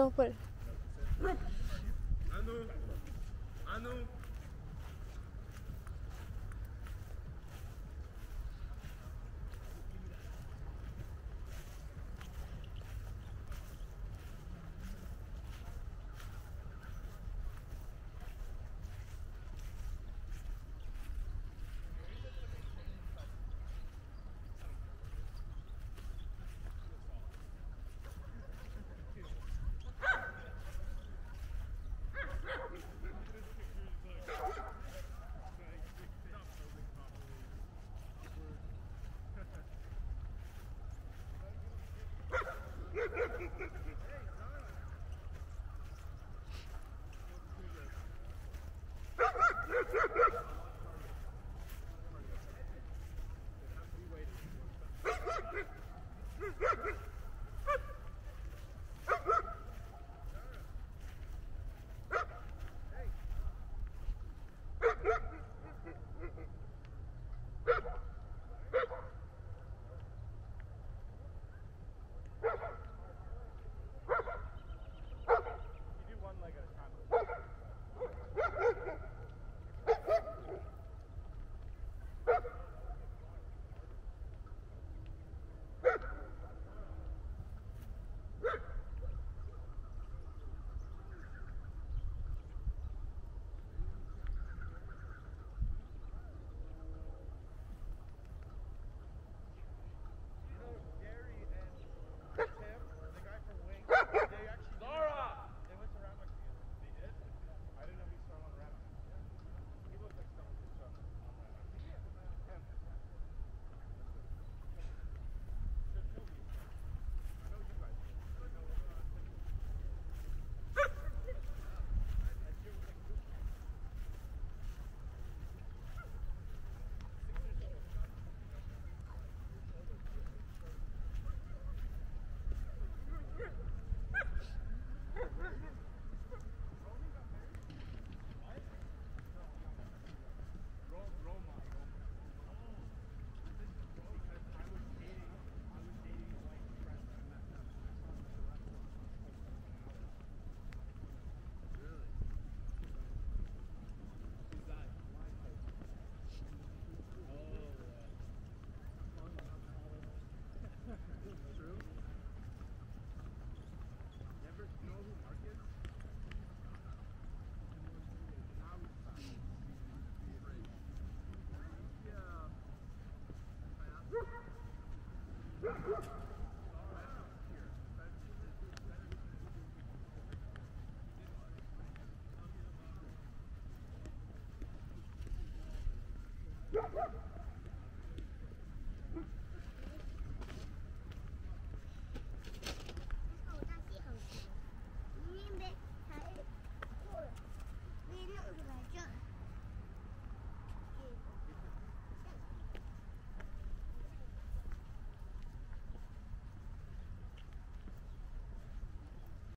No, put it. Anu. Woo!